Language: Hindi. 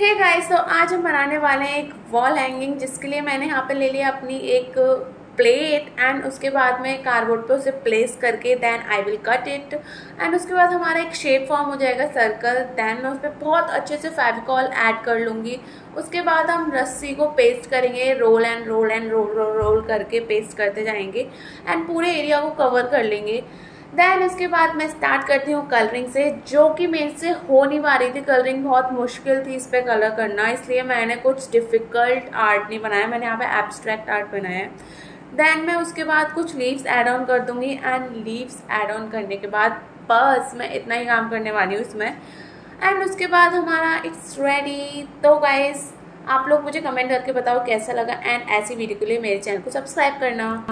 हे गाइस, तो आज हम बनाने वाले हैं एक वॉल हैंगिंग, जिसके लिए मैंने यहाँ पे ले लिया अपनी एक प्लेट एंड उसके बाद में कार्डबोर्ड पे उसे प्लेस करके then I will cut it and उसके बाद हमारा एक शेप फॉर्म हो जाएगा सर्कल। देन मैं उस पर बहुत अच्छे से फेविकॉल ऐड कर लूँगी। उसके बाद हम रस्सी को पेस्ट करेंगे, roll and roll and roll roll roll करके पेस्ट करते जाएंगे एंड पूरे एरिया को कवर कर लेंगे। देन इसके बाद मैं स्टार्ट करती हूँ कलरिंग से, जो कि मेरे से हो नहीं पा रही थी। कलरिंग बहुत मुश्किल थी इस पर कलर करना, इसलिए मैंने कुछ डिफ़िकल्ट आर्ट नहीं बनाया, मैंने यहाँ पे एब्स्ट्रैक्ट आर्ट बनाया है। देन मैं उसके बाद कुछ लीव्स ऐड ऑन कर दूँगी एंड लीव्स ऐड ऑन करने के बाद बस मैं इतना ही काम करने वाली हूँ इसमें एंड उसके बाद हमारा इट्स रेडी। तो गाइस, आप लोग मुझे कमेंट करके बताओ कैसा लगा एंड ऐसी वीडियो के लिए मेरे चैनल को सब्सक्राइब करना।